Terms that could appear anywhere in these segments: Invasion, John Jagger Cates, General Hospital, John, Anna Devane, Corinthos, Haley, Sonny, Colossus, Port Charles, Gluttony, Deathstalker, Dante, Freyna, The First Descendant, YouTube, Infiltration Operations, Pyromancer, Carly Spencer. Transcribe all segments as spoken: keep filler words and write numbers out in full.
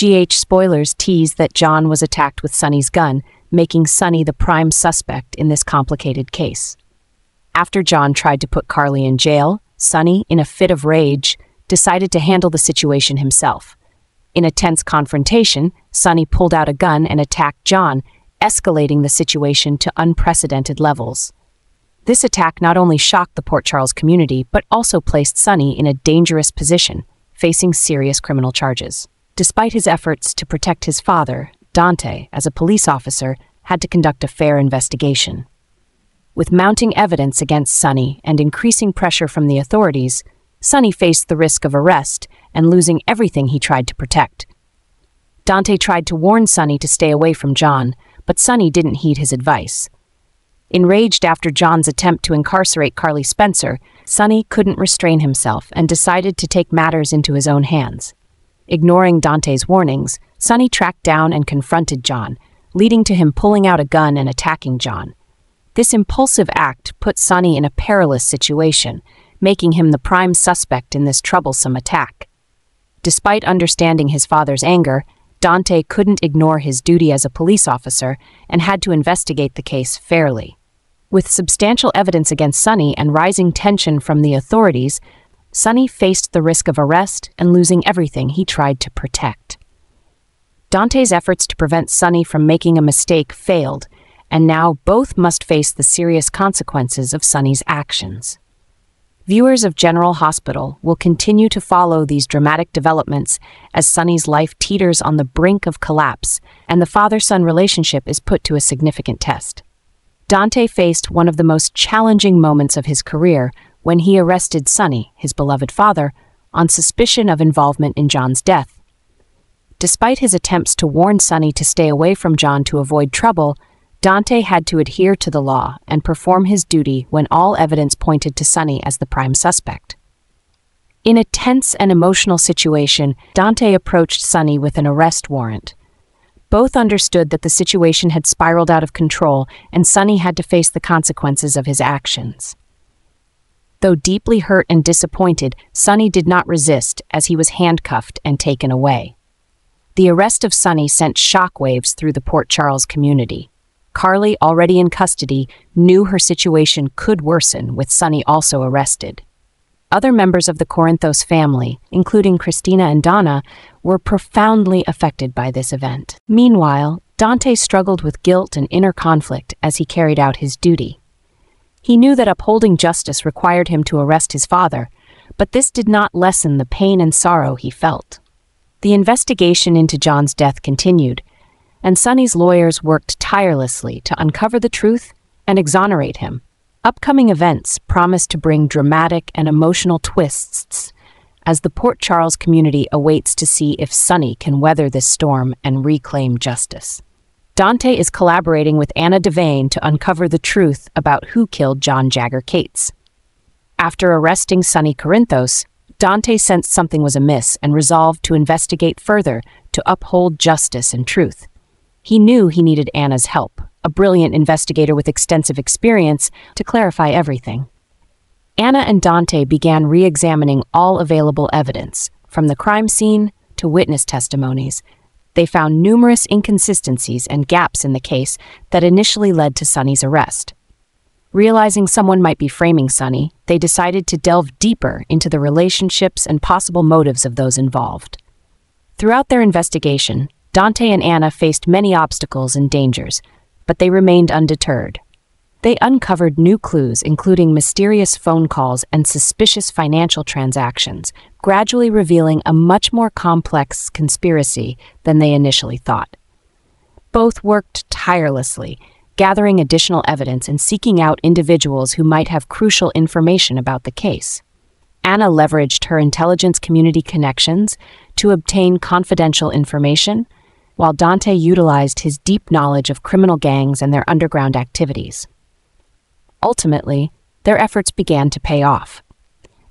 G H spoilers tease that John was attacked with Sonny's gun, making Sonny the prime suspect in this complicated case. After John tried to put Carly in jail, Sonny, in a fit of rage, decided to handle the situation himself. In a tense confrontation, Sonny pulled out a gun and attacked John, escalating the situation to unprecedented levels. This attack not only shocked the Port Charles community, but also placed Sonny in a dangerous position, facing serious criminal charges. Despite his efforts to protect his father, Dante, as a police officer, had to conduct a fair investigation. With mounting evidence against Sonny and increasing pressure from the authorities, Sonny faced the risk of arrest and losing everything he tried to protect. Dante tried to warn Sonny to stay away from John, but Sonny didn't heed his advice. Enraged after John's attempt to incarcerate Carly Spencer, Sonny couldn't restrain himself and decided to take matters into his own hands. Ignoring Dante's warnings, Sonny tracked down and confronted John, leading to him pulling out a gun and attacking John. This impulsive act put Sonny in a perilous situation, making him the prime suspect in this troublesome attack. Despite understanding his father's anger, Dante couldn't ignore his duty as a police officer and had to investigate the case fairly. With substantial evidence against Sonny and rising tension from the authorities, Sonny faced the risk of arrest and losing everything he tried to protect. Dante's efforts to prevent Sonny from making a mistake failed, and now both must face the serious consequences of Sonny's actions. Viewers of General Hospital will continue to follow these dramatic developments as Sonny's life teeters on the brink of collapse and the father-son relationship is put to a significant test. Dante faced one of the most challenging moments of his career when he arrested Sonny, his beloved father, on suspicion of involvement in John's death. Despite his attempts to warn Sonny to stay away from John to avoid trouble, Dante had to adhere to the law and perform his duty when all evidence pointed to Sonny as the prime suspect. In a tense and emotional situation, Dante approached Sonny with an arrest warrant. Both understood that the situation had spiraled out of control and Sonny had to face the consequences of his actions. Though deeply hurt and disappointed, Sonny did not resist as he was handcuffed and taken away. The arrest of Sonny sent shockwaves through the Port Charles community. Carly, already in custody, knew her situation could worsen with Sonny also arrested. Other members of the Corinthos family, including Christina and Donna, were profoundly affected by this event. Meanwhile, Dante struggled with guilt and inner conflict as he carried out his duty. He knew that upholding justice required him to arrest his father, but this did not lessen the pain and sorrow he felt. The investigation into John's death continued, and Sonny's lawyers worked tirelessly to uncover the truth and exonerate him. Upcoming events promise to bring dramatic and emotional twists as the Port Charles community awaits to see if Sonny can weather this storm and reclaim justice. Dante is collaborating with Anna Devane to uncover the truth about who killed John Jagger Cates. After arresting Sonny Corinthos, Dante sensed something was amiss and resolved to investigate further to uphold justice and truth. He knew he needed Anna's help, a brilliant investigator with extensive experience, to clarify everything. Anna and Dante began re-examining all available evidence, from the crime scene to witness testimonies. They found numerous inconsistencies and gaps in the case that initially led to Sonny's arrest. Realizing someone might be framing Sonny, they decided to delve deeper into the relationships and possible motives of those involved. Throughout their investigation, Dante and Anna faced many obstacles and dangers, but they remained undeterred. They uncovered new clues, including mysterious phone calls and suspicious financial transactions, gradually revealing a much more complex conspiracy than they initially thought. Both worked tirelessly, gathering additional evidence and seeking out individuals who might have crucial information about the case. Anna leveraged her intelligence community connections to obtain confidential information, while Dante utilized his deep knowledge of criminal gangs and their underground activities. Ultimately, their efforts began to pay off.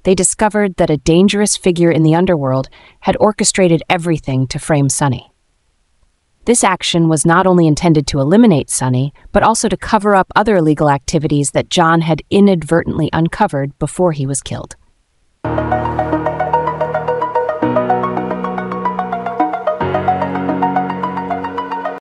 They discovered that a dangerous figure in the underworld had orchestrated everything to frame Sonny. This action was not only intended to eliminate Sonny, but also to cover up other illegal activities that John had inadvertently uncovered before he was killed.